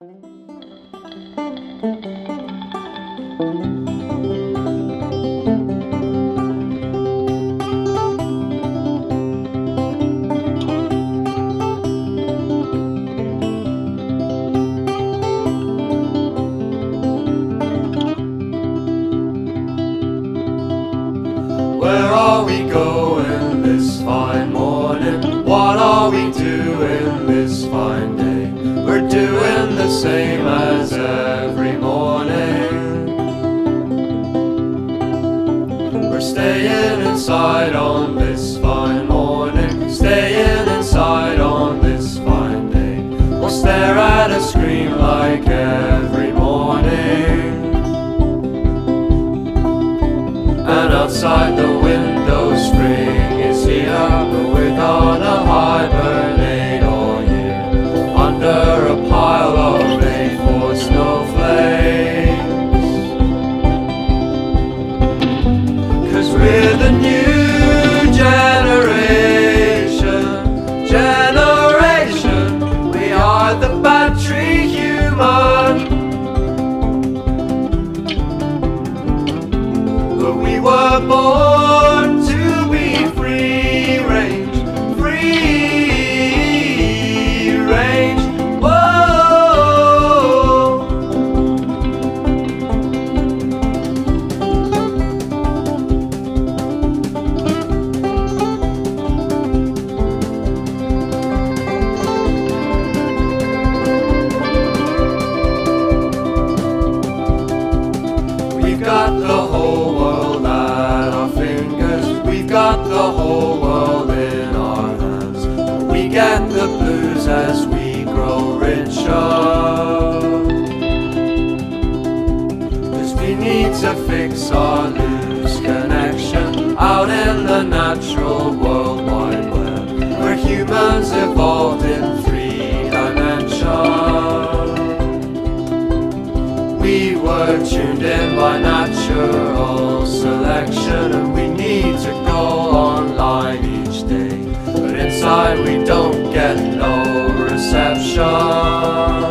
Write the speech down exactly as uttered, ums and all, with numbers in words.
Where are we going this fine morning? What are we doing this fine day? We're doing the same as every morning. We're staying inside on this fine morning, staying inside on this fine day. We'll stare at a screen like every morning. And outside the window, spring is here, with on a hibernate all year, under a pile of A four snowflakes. Cause we're the new generation, generation, we are the battery human. We were born to be free range, free range, whoa. We've got the whole world, got the whole world in our hands. We get the blues as we grow richer, cause we need to fix our loose connection out in the natural world wide web, where humans evolved in three dimensions. We were tuned in by natural selection, and we need to go online each day, but inside we don't get no reception.